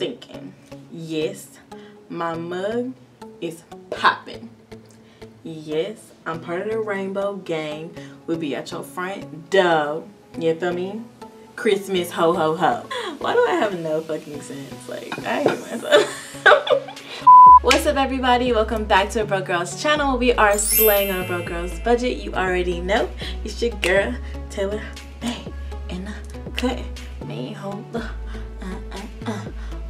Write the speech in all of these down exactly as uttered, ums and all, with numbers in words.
thinking. Yes, my mug is popping. Yes, I'm part of the rainbow gang. We'll be at your front door. You feel me? Christmas ho ho ho. Why do I have no fucking sense? Like, I hate myself. What's up, everybody? Welcome back to Broke Girls channel. We are slaying on a Broke Girls budget. You already know. It's your girl, Taylor May, in the cut. Me hold the uh uh uh.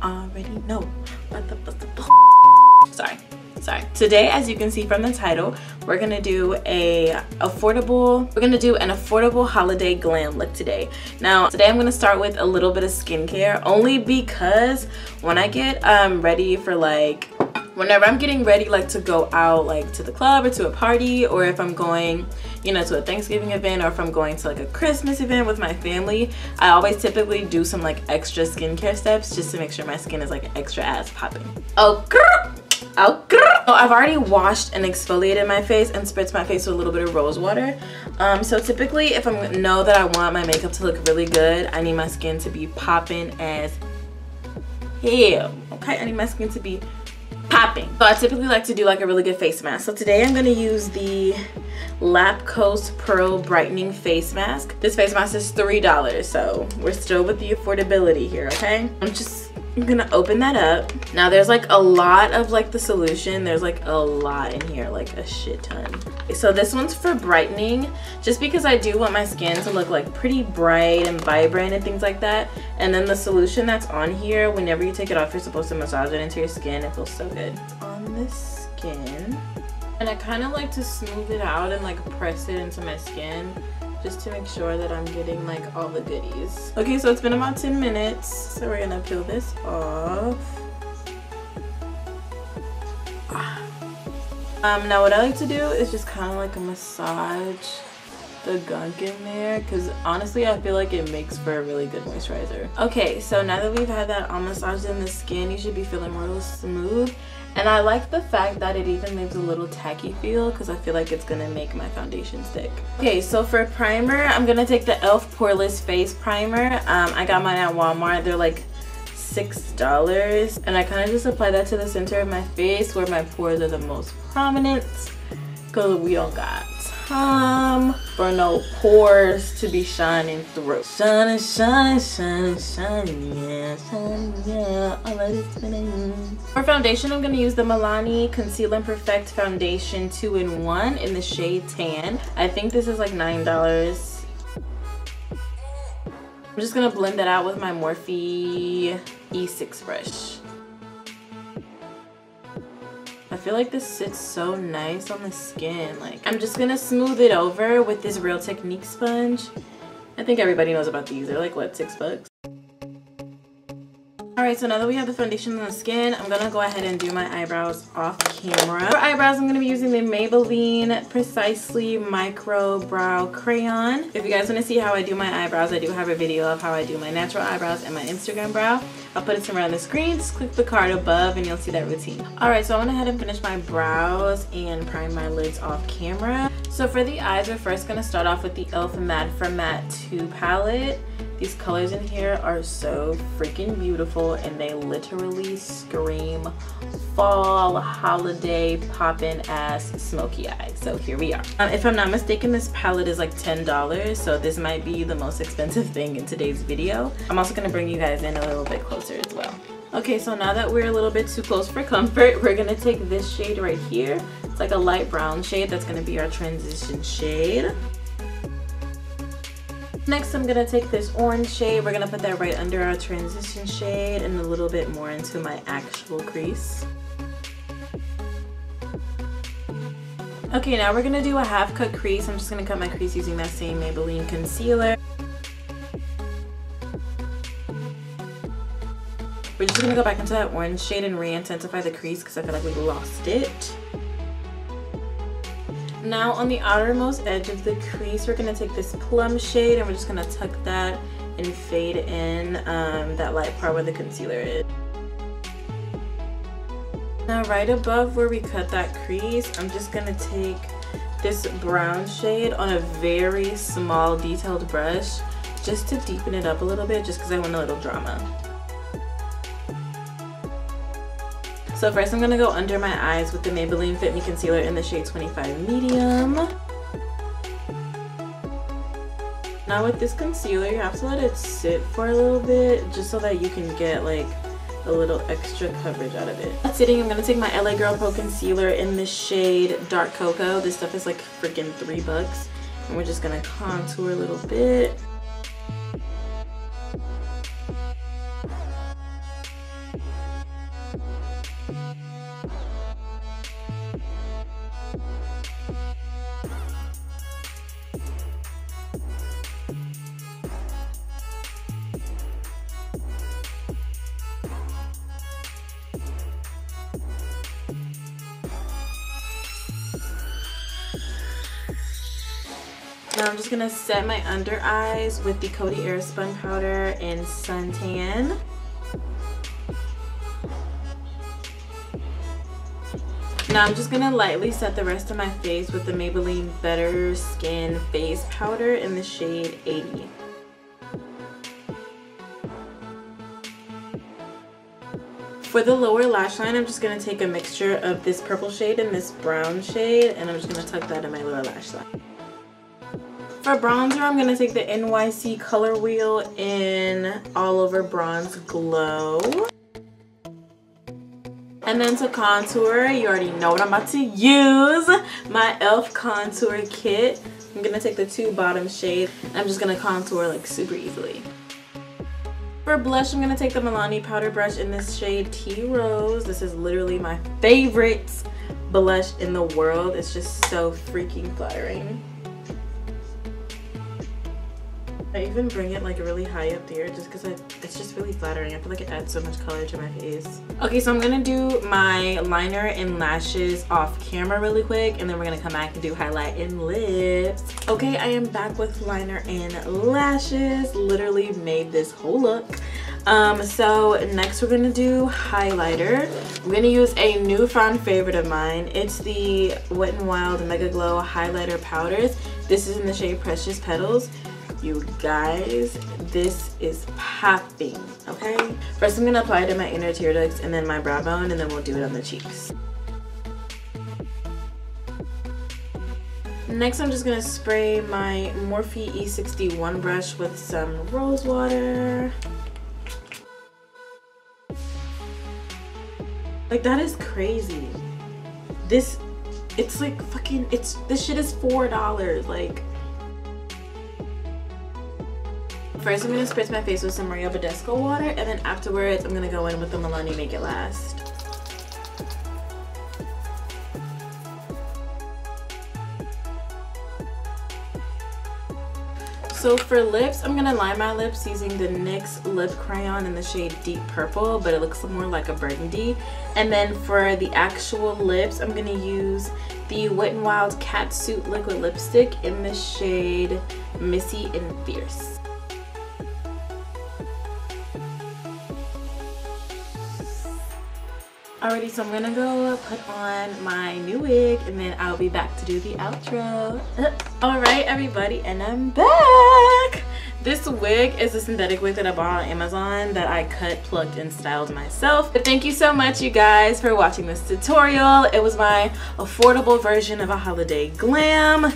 Already know. What the fuck? Sorry. Sorry. Today, as you can see from the title, we're gonna do a affordable we're gonna do an affordable holiday glam look today. Now today I'm gonna start with a little bit of skincare, only because when I get um ready for like whenever I'm getting ready like to go out like to the club or to a party, or if I'm going, you know, to a Thanksgiving event, or if I'm going to like a Christmas event with my family, I always typically do some like extra skincare steps just to make sure my skin is like extra ass popping. Oh girl! Oh girl! So I've already washed and exfoliated my face and spritzed my face with a little bit of rose water. Um, so typically if I know that I want my makeup to look really good, I need my skin to be popping as hell. Okay, I need my skin to be popping. So I typically like to do like a really good face mask. So today I'm going to use the Lapcos Pearl Brightening Face Mask. This face mask is three dollars, so we're still with the affordability here, okay? I'm just... I'm gonna open that up. Now there's like a lot of like the solution. There's like a lot in here, like a shit ton. So this one's for brightening, just because I do want my skin to look like pretty bright and vibrant and things like that. And then the solution that's on here, whenever you take it off, you're supposed to massage it into your skin. It feels so good on the skin. And I kind of like to smooth it out and like press it into my skin, just to make sure that I'm getting like all the goodies. Okay, so it's been about ten minutes, so we're gonna peel this off. Um, now what I like to do is just kind of like a massage the gunk in there, because honestly I feel like it makes for a really good moisturizer. Okay, so now that we've had that all massaged in the skin, you should be feeling real smooth. And I like the fact that it even leaves a little tacky feel, because I feel like it's going to make my foundation stick. Okay, so for primer, I'm going to take the e l f. Poreless Face Primer. Um, I got mine at Walmart. They're like six dollars. And I kind of just apply that to the center of my face where my pores are the most prominent, because we don't got time for no pores to be shining through. Shining, shining, shining, shining, yeah, shining, yeah, already spinning. For foundation, I'm going to use the Milani Conceal and Perfect Foundation two in one in the shade Tan. I think this is like nine dollars. I'm just going to blend that out with my Morphe E six brush. I feel like this sits so nice on the skin. Like, I'm just gonna smooth it over with this Real Techniques sponge. I think everybody knows about these. They're like, what, six bucks? Alright, so now that we have the foundation on the skin, I'm gonna go ahead and do my eyebrows off camera. For eyebrows, I'm gonna be using the Maybelline Precisely Micro Brow Crayon. If you guys wanna see how I do my eyebrows, I do have a video of how I do my natural eyebrows and my Instagram brow. I'll put it somewhere on the screen. Just click the card above and you'll see that routine. Alright, so I went ahead and finished my brows and primed my lids off camera. So for the eyes, we're first going to start off with the e l f. Mad For Matte two Pallette. These colors in here are so freaking beautiful, and they literally scream fall, holiday, poppin' ass, smoky eyes. So here we are. Um, if I'm not mistaken, this palette is like ten dollars, so this might be the most expensive thing in today's video. I'm also going to bring you guys in a little bit closer as well. Okay, so now that we're a little bit too close for comfort, we're going to take this shade right here. It's like a light brown shade. That's going to be our transition shade. Next, I'm going to take this orange shade. We're going to put that right under our transition shade and a little bit more into my actual crease. Okay, now we're going to do a half cut crease. I'm just going to cut my crease using that same Maybelline concealer. We're just going to go back into that orange shade and re-intensify the crease because I feel like we lost it. Now on the outermost edge of the crease, we're going to take this plum shade and we're just going to tuck that and fade in um, that light part where the concealer is. Now right above where we cut that crease, I'm just going to take this brown shade on a very small detailed brush just to deepen it up a little bit, just because I want a little drama. So first I'm going to go under my eyes with the Maybelline Fit Me Concealer in the shade twenty-five Medium. Now with this concealer, you have to let it sit for a little bit just so that you can get like a little extra coverage out of it. That's sitting, I'm going to take my L A Girl Pro Concealer in the shade Dark Cocoa. This stuff is like freaking three bucks. And we're just going to contour a little bit. Now I'm just going to set my under eyes with the Coty Airspun powder in Suntan. Now I'm just going to lightly set the rest of my face with the Maybelline Better Skin Face Powder in the shade eighty. For the lower lash line, I'm just going to take a mixture of this purple shade and this brown shade, and I'm just going to tuck that in my lower lash line. For bronzer, I'm going to take the N Y C Color Wheel in All Over Bronze Glow. And then to contour, you already know what I'm about to use, my E L F Contour Kit. I'm going to take the two bottom shades, and I'm just going to contour like super easily. For blush, I'm going to take the Milani Powder Brush in this shade Tea Rose. This is literally my favorite blush in the world. It's just so freaking flattering. I even bring it like really high up there just because it's just really flattering. I feel like it adds so much color to my face. Okay, so I'm going to do my liner and lashes off camera really quick, and then we're going to come back and do highlight and lips. Okay, I am back with liner and lashes. Literally made this whole look. Um, so next we're going to do highlighter. I'm going to use a newfound favorite of mine. It's the Wet n Wild Mega Glow Highlighter Powders. This is in the shade Precious Petals. You guys, this is popping, okay? First, I'm going to apply it in my inner tear ducts and then my brow bone, and then we'll do it on the cheeks. Next, I'm just going to spray my Morphe E sixty-one brush with some rose water. Like, that is crazy. This, it's like fucking, it's, this shit is four dollars, like. First, I'm going to spritz my face with some Mario Badescu water, and then afterwards, I'm going to go in with the Milani Make It Last. So for lips, I'm going to line my lips using the N Y X Lip Crayon in the shade Deep Purple, but it looks more like a burgundy. And then for the actual lips, I'm going to use the Wet n Wild Catsuit Liquid Lipstick in the shade Missy and Fierce. Alrighty, so I'm gonna go put on my new wig, and then I'll be back to do the outro. Alright everybody, and I'm back! This wig is a synthetic wig that I bought on Amazon that I cut, plucked, and styled myself. But thank you so much, you guys, for watching this tutorial. It was my affordable version of a holiday glam,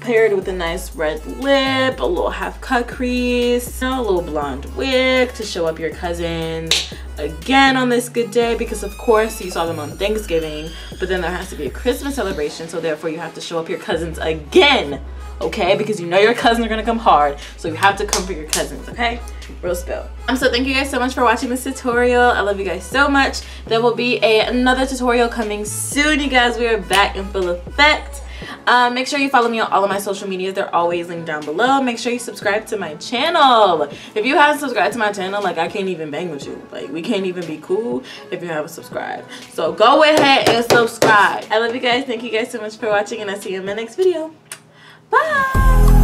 paired with a nice red lip, a little half cut crease, you know, a little blonde wig to show up your cousins again on this good day, because of course you saw them on Thanksgiving, but then there has to be a Christmas celebration, so therefore you have to show up your cousins again, okay? Because you know your cousins are gonna come hard, so you have to come for your cousins, okay? Real spill. Um, so thank you guys so much for watching this tutorial. I love you guys so much. There will be a, another tutorial coming soon, you guys. We are back in full effect. Uh, make sure you follow me on all of my social medias. They're always linked down below. Make sure you subscribe to my channel. If you haven't subscribed to my channel, like, I can't even bang with you. Like, we can't even be cool if you haven't subscribed. So go ahead and subscribe. I love you guys. Thank you guys so much for watching, and I'll see you in my next video. Bye!